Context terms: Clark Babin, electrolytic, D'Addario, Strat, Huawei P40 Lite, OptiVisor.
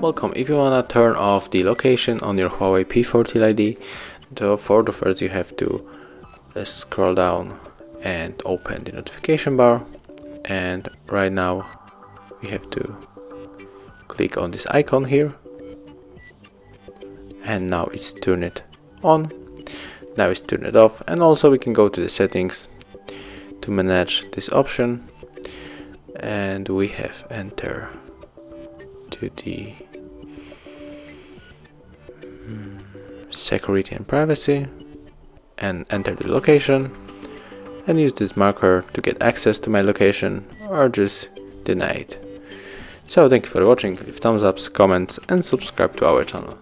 Welcome. If you wanna turn off the location on your Huawei P40 Lite, so for the first you have to scroll down and open the notification bar, and right now we have to click on this icon here, and now it's turn it on, now it's turn it off. And also we can go to the settings to manage this option, and we have enter to the security and privacy and enter the location and use this marker to get access to my location, or just deny it. So thank you for watching, leave thumbs ups, comments and subscribe to our channel.